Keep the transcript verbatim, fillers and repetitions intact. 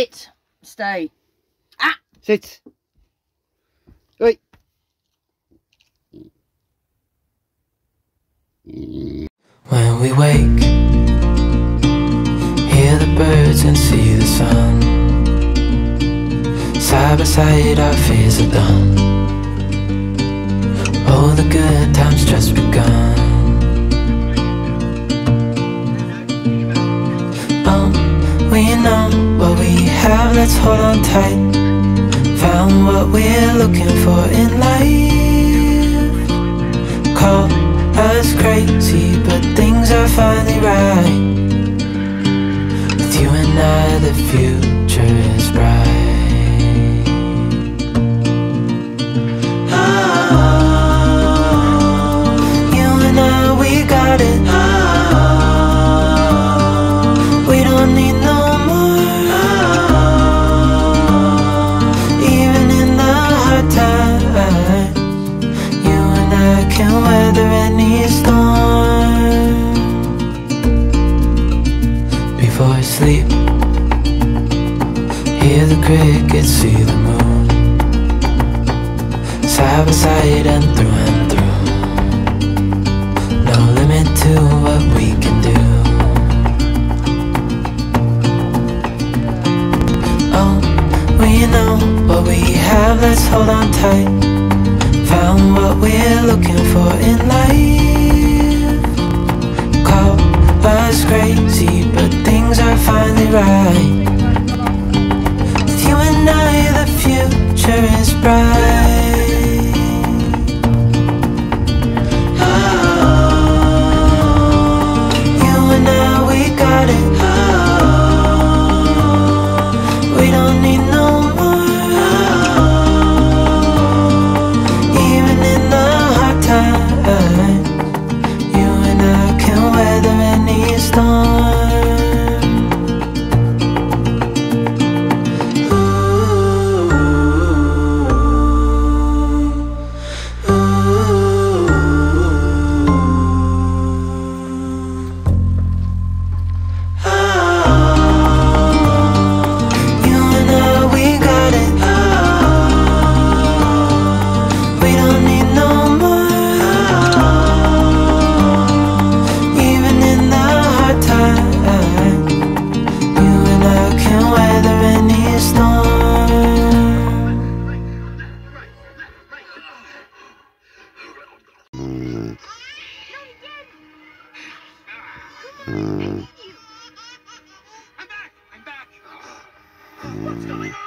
Sit. Stay. Ah! Sit. Wait. When we wake, hear the birds and see the sun. Side by side our fears are done. All the good times just begun. Oh, we know what we have, let's hold on tight. Found what we're looking for in life. Call us crazy, but things are finally right. With you and I, the future is bright. Oh, you and I, we got it. Oh, we don't need no more. Oh, even in the hard times, you and I can weather any storm. Before I sleep, hear the crickets, see the moon. Side by side and through and through. No limit to what we can do. Oh, we know what we have, let's hold on tight. Found what we're looking for in life. Call us crazy, but things are finally right. With you and I, the future is bright. What's going on?